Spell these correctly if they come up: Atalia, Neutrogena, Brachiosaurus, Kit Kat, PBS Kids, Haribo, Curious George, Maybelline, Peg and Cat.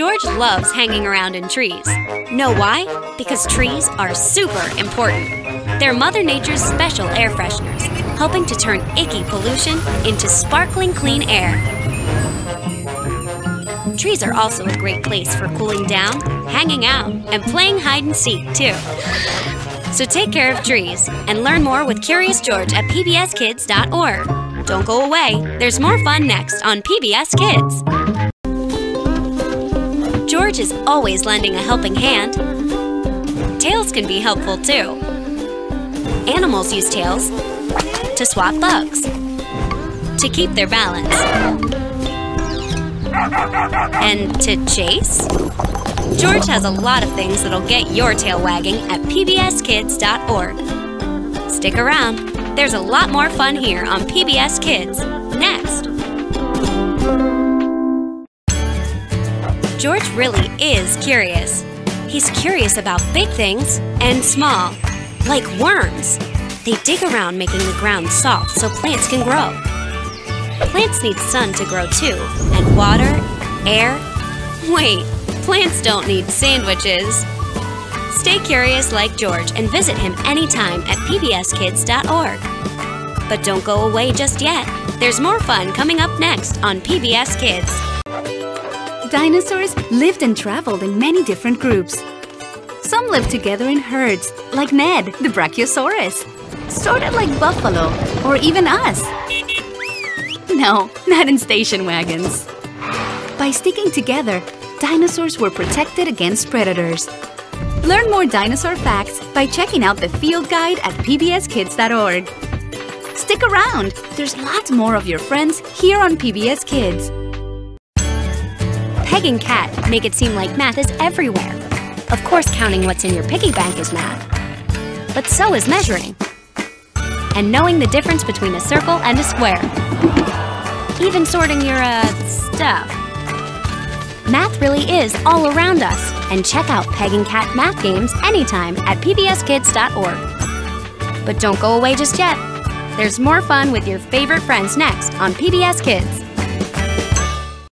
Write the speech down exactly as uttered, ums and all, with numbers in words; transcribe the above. George loves hanging around in trees. Know why? Because trees are super important. They're Mother Nature's special air fresheners, helping to turn icky pollution into sparkling clean air. Trees are also a great place for cooling down, hanging out, and playing hide and seek, too. So take care of trees and learn more with Curious George at p b s kids dot org. Don't go away. There's more fun next on P B S Kids. George is always lending a helping hand. Tails can be helpful, too. Animals use tails to swat bugs, to keep their balance, and to chase. George has a lot of things that'll get your tail wagging at p b s kids dot org. Stick around. There's a lot more fun here on P B S Kids. Next. George really is curious. He's curious about big things and small, like worms. They dig around, making the ground soft so plants can grow. Plants need sun to grow too, and water, air. Wait. Plants don't need sandwiches. Stay curious like George and visit him anytime at p b s kids dot org. But don't go away just yet. There's more fun coming up next on P B S Kids. Dinosaurs lived and traveled in many different groups. Some lived together in herds, like Ned, the Brachiosaurus. Sort of like buffalo, or even us. No, not in station wagons. By sticking together, dinosaurs were protected against predators. Learn more dinosaur facts by checking out the field guide at p b s kids dot org. Stick around! There's lots more of your friends here on P B S Kids. Peg and Cat make it seem like math is everywhere. Of course, counting what's in your piggy bank is math. But so is measuring. And knowing the difference between a circle and a square. Even sorting your, uh, stuff. Math really is all around us. And check out Peg and Cat math games anytime at p b s kids dot org. But don't go away just yet. There's more fun with your favorite friends next on P B S Kids.